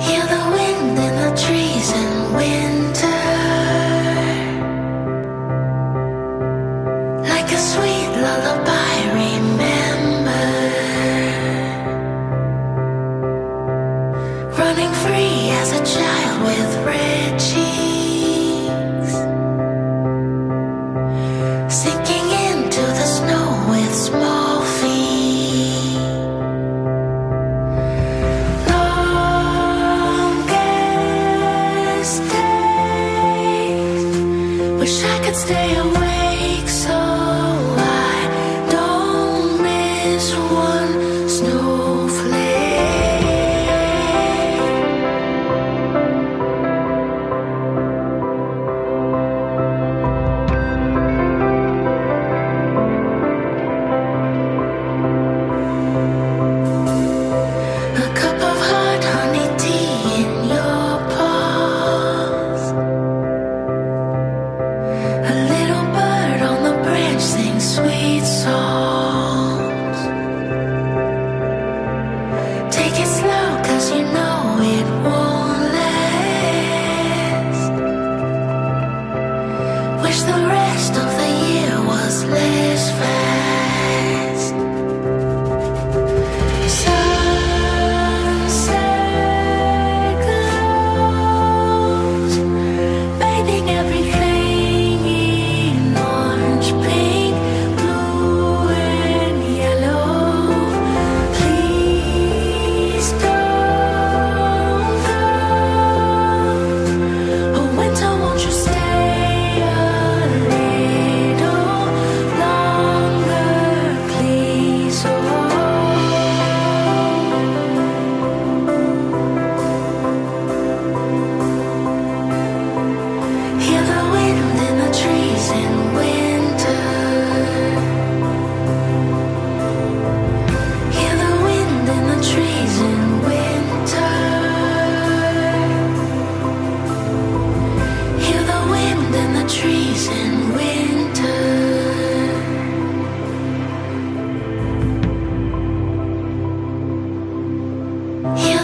Hear the wind in the trees in winter, like a sweet lullaby. Remember, running free as a child with red cheeks, sinking into the snow with small feet. Wish I could stay awake so I don't miss one snowflake. A cup of hot honey tea in your sweet songs. Take it slow, 'cause you know it won't last. Wish the rest of the year was less fast. Sunset glows, bathing everything in orange paint. Trees in winter. Yeah.